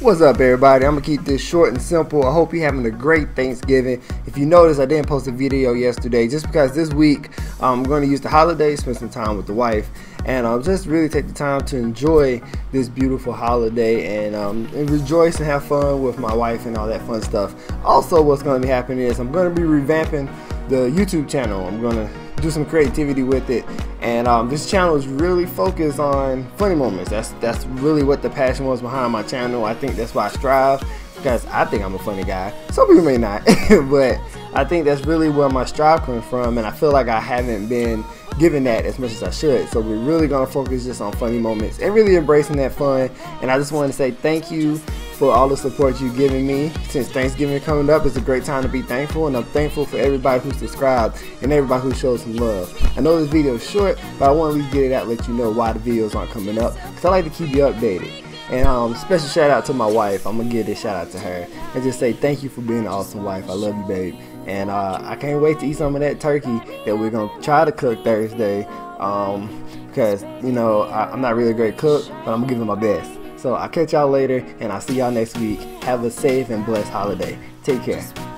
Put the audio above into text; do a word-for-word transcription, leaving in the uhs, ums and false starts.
What's up, everybody? I'm gonna keep this short and simple. I hope you're having a great Thanksgiving. If you notice, I didn't post a video yesterday just because this week I'm going to use the holiday, spend some time with the wife, and I'll um, just really take the time to enjoy this beautiful holiday and, um, and rejoice and have fun with my wife and all that fun stuff. Also, what's going to be happening is I'm going to be revamping the YouTube channel. I'm going to do some creativity with it, and um, this channel is really focused on funny moments. That's that's really what the passion was behind my channel. I think that's why I strive, because I think I'm a funny guy. Some people may not, but I think that's really where my strive comes from, and I feel like I haven't been given that as much as I should. So we're really gonna focus just on funny moments and really embracing that fun. And I just want to say thank you for all the support you've given me. Since Thanksgiving coming up, it's a great time to be thankful, and I'm thankful for everybody who subscribed and everybody who showed some love. I know this video is short, but I want to at least get it out, let you know why the videos aren't coming up, because I like to keep you updated. And um, special shout out to my wife. I'm gonna give this shout out to her and just say thank you for being an awesome wife. I love you, babe. And uh, I can't wait to eat some of that turkey that we're gonna try to cook Thursday, um, because you know I, I'm not really a great cook, but I'm gonna give it my best. So I'll catch y'all later, and I'll see y'all next week. Have a safe and blessed holiday. Take care.